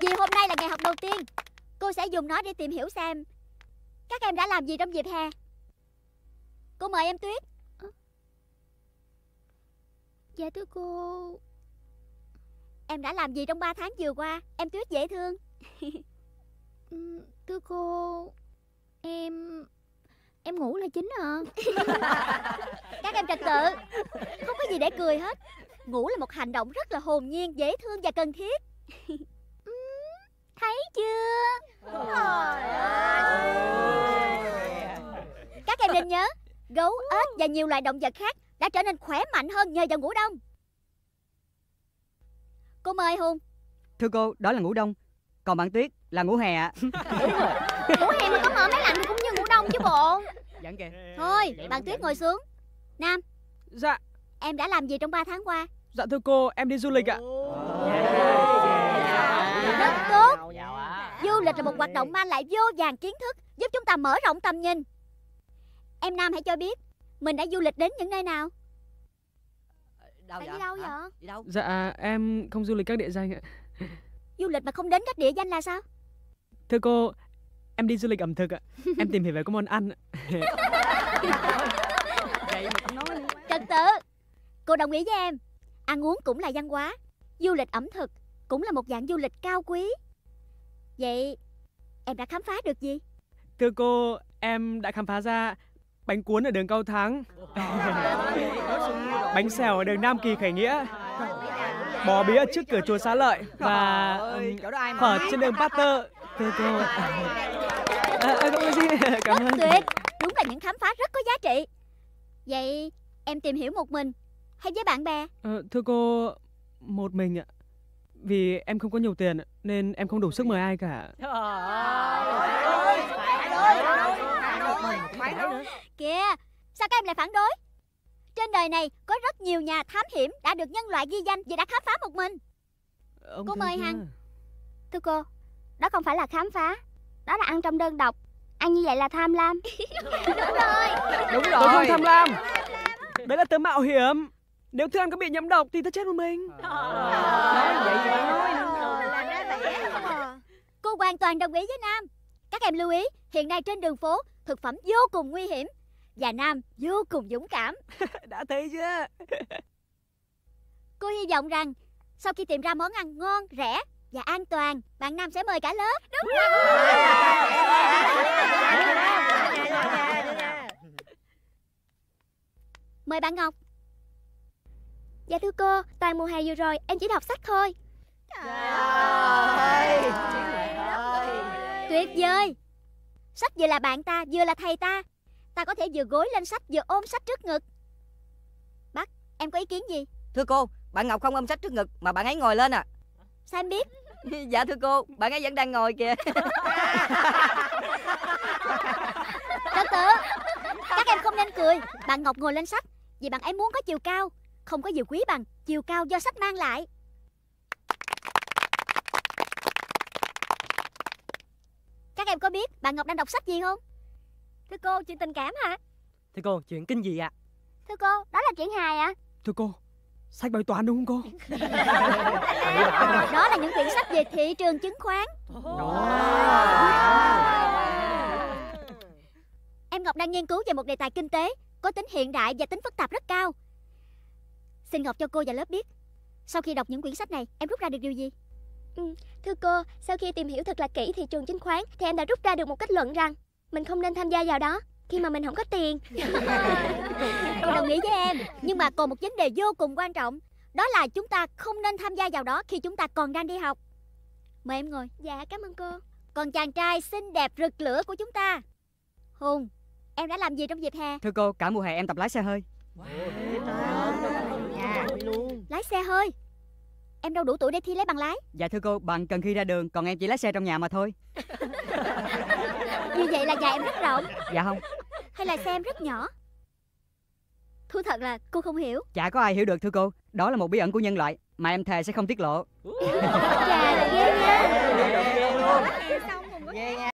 Vì hôm nay là ngày học đầu tiên, cô sẽ dùng nó để tìm hiểu xem các em đã làm gì trong dịp hè. Cô mời em Tuyết. Dạ thưa cô. Em đã làm gì trong 3 tháng vừa qua, em Tuyết dễ thương? Thưa cô, em ngủ là chính à. Các em trật tự, không có gì để cười hết. Ngủ là một hành động rất là hồn nhiên, dễ thương và cần thiết. Thấy chưa? Các em nên nhớ, gấu, ếch và nhiều loài động vật khác đã trở nên khỏe mạnh hơn nhờ vào ngủ đông. Cô mời Hùng. Thưa cô, đó là ngủ đông. Còn bạn Tuyết là ngủ hè ạ. Ngủ hè mà có mở máy lạnh cũng như ngủ đông chứ bộ. Thôi, bạn Tuyết ngồi xuống. Nam. Dạ. Em đã làm gì trong 3 tháng qua? Dạ thưa cô, em đi du lịch ạ. Rất tốt. Du lịch là một hoạt động mang lại vô vàn kiến thức, giúp chúng ta mở rộng tầm nhìn. Em Nam hãy cho biết mình đã du lịch đến những nơi nào? Đâu vậy? Đi đâu vậy? Đi đâu? Dạ em không du lịch các địa danh ạ. Du lịch mà không đến các địa danh là sao? Thưa cô, em đi du lịch ẩm thực ạ. Em tìm hiểu về các món ăn. Trật tự. Cô đồng ý với em, ăn uống cũng là văn hóa, du lịch ẩm thực cũng là một dạng du lịch cao quý. Vậy em đã khám phá được gì? Thưa cô, em đã khám phá ra bánh cuốn ở đường Cao Thắng, bánh xèo ở đường Nam Kỳ Khởi Nghĩa, bò bía trước cửa chùa Xá Lợi và phở trên đường Pasteur. Thưa cô, cảm ơn. Tuyệt, đúng là những khám phá rất có giá trị. Vậy em tìm hiểu một mình hay với bạn bè? Thưa cô, một mình ạ. Vì em không có nhiều tiền nên em không đủ sức mời ai cả. Kìa, sao các em lại phản đối? Trên đời này có rất nhiều nhà thám hiểm đã được nhân loại ghi danh vì đã khám phá một mình. Cô mời Hằng. Thưa cô, đó không phải là khám phá, đó là ăn trong đơn độc. Ăn như vậy là tham lam. Đúng rồi. Tôi không tham lam. Đấy là tớ mạo hiểm. Nếu thức ăn có bị nhiễm độc thì ta chết một mình. Cô hoàn toàn đồng ý với Nam. Các em lưu ý, hiện nay trên đường phố thực phẩm vô cùng nguy hiểm và Nam vô cùng dũng cảm. Đã thấy chưa? Cô hy vọng rằng sau khi tìm ra món ăn ngon, rẻ và an toàn, bạn Nam sẽ mời cả lớp. Đúng rồi. Mời bạn Ngọc. Dạ thưa cô, toàn mùa hè vừa rồi em chỉ đọc sách thôi. Trời ơi. Tuyệt vời. Sách vừa là bạn ta, vừa là thầy ta. Ta có thể vừa gối lên sách, vừa ôm sách trước ngực. Bác, em có ý kiến gì? Thưa cô, bạn Ngọc không ôm sách trước ngực mà bạn ấy ngồi lên à. Sao em biết? Dạ thưa cô, bạn ấy vẫn đang ngồi kìa. Trật tự. Các em không nên cười. Bạn Ngọc ngồi lên sách vì bạn ấy muốn có chiều cao. Không có gì quý bằng chiều cao do sách mang lại. Các em có biết bạn Ngọc đang đọc sách gì không? Thưa cô, chuyện tình cảm hả? Thưa cô, chuyện kinh dị ạ. Thưa cô, đó là chuyện hài ạ. Thưa cô, sách bài toán đúng không cô? Đó là những quyển sách về thị trường chứng khoán. Em Ngọc đang nghiên cứu về một đề tài kinh tế có tính hiện đại và tính phức tạp rất cao. Xin Ngọc cho cô và lớp biết, sau khi đọc những quyển sách này, em rút ra được điều gì? Thưa cô, sau khi tìm hiểu thật là kỹ thị trường chứng khoán, thì em đã rút ra được một kết luận rằng mình không nên tham gia vào đó khi mà mình không có tiền. Đồng ý với em, nhưng mà còn một vấn đề vô cùng quan trọng, đó là chúng ta không nên tham gia vào đó khi chúng ta còn đang đi học. Mời em ngồi. Dạ, cảm ơn cô. Còn chàng trai xinh đẹp rực lửa của chúng ta, Hùng, em đã làm gì trong dịp hè? Thưa cô, cả mùa hè em tập lái xe hơi. Lái xe hơi? Em đâu đủ tuổi để thi lấy bằng lái. Dạ thưa cô, bằng cần khi ra đường, còn em chỉ lái xe trong nhà mà thôi. Như vậy là nhà em rất rộng. Dạ không. Hay là xe em rất nhỏ? Thú thật là cô không hiểu. Chả có ai hiểu được thưa cô. Đó là một bí ẩn của nhân loại mà em thề sẽ không tiết lộ.